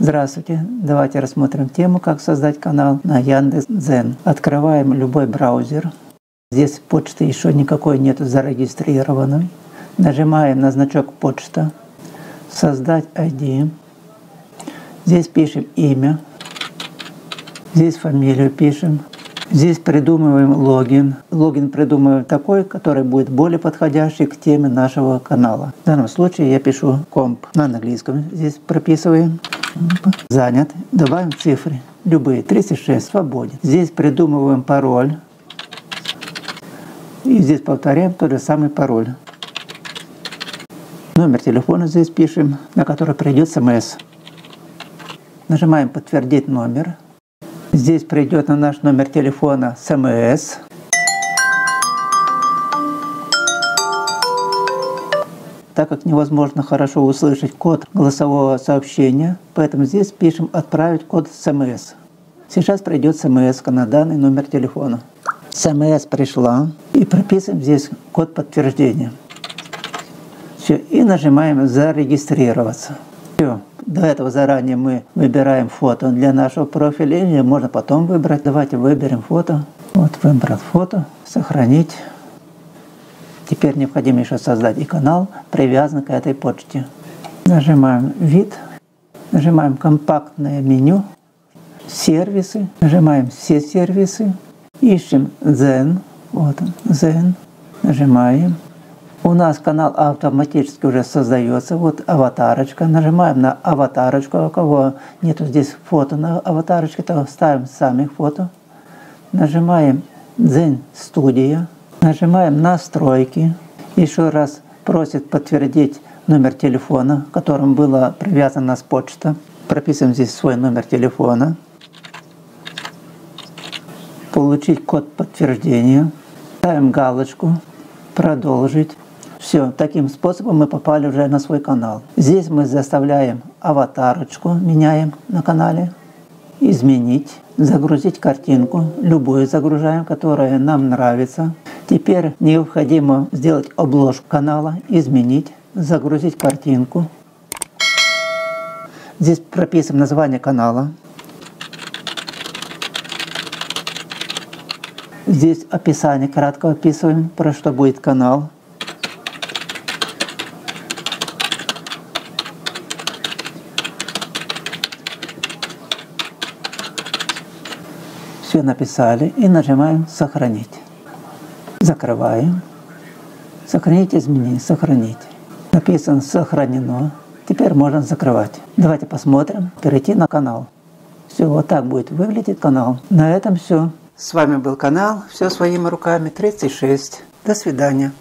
Здравствуйте! Давайте рассмотрим тему, как создать канал на Яндекс.Дзен. Открываем любой браузер. Здесь почты еще никакой нету зарегистрированной. Нажимаем на значок «Почта», «Создать ID». Здесь пишем имя, здесь фамилию пишем. Здесь придумываем логин. Логин придумываем такой, который будет более подходящий к теме нашего канала. В данном случае я пишу комп на английском. Здесь прописываем. Занят. Добавим цифры. Любые. 36. Свободен. Здесь придумываем пароль. И здесь повторяем тот же самый пароль. Номер телефона здесь пишем, на который придет смс. Нажимаем «Подтвердить номер». Здесь придет на наш номер телефона СМС. Так как невозможно хорошо услышать код голосового сообщения, поэтому здесь пишем «Отправить код СМС». Сейчас придет СМС на данный номер телефона. СМС пришла. И прописываем здесь код подтверждения. Все. И нажимаем «Зарегистрироваться». Все. До этого заранее мы выбираем фото для нашего профиля, или можно потом выбрать. Давайте выберем фото. Вот выбрать фото, сохранить. Теперь необходимо еще создать и канал, привязанный к этой почте. Нажимаем «Вид», нажимаем «Компактное меню», «Сервисы», нажимаем «Все сервисы», ищем «Дзен», вот он, «Дзен», нажимаем. У нас канал автоматически уже создается. Вот аватарочка. Нажимаем на аватарочку. У кого нету здесь фото на аватарочке, то ставим сами фото. Нажимаем «Дзен Студио». Нажимаем «Настройки». Еще раз просит подтвердить номер телефона, к которому была привязана с почта. Прописываем здесь свой номер телефона. Получить код подтверждения. Ставим галочку. Продолжить. Все, таким способом мы попали уже на свой канал. Здесь мы заставляем аватарочку, меняем на канале, изменить, загрузить картинку, любую загружаем, которая нам нравится. Теперь необходимо сделать обложку канала, изменить, загрузить картинку. Здесь прописываем название канала. Здесь описание, кратко описываем, про что будет канал. Все написали и нажимаем «Сохранить». Закрываем. Сохранить, изменить, сохранить. Написано «Сохранено». Теперь можно закрывать. Давайте посмотрим, перейти на канал. Все, вот так будет выглядеть канал. На этом все. С вами был канал «Все своими руками 36». До свидания.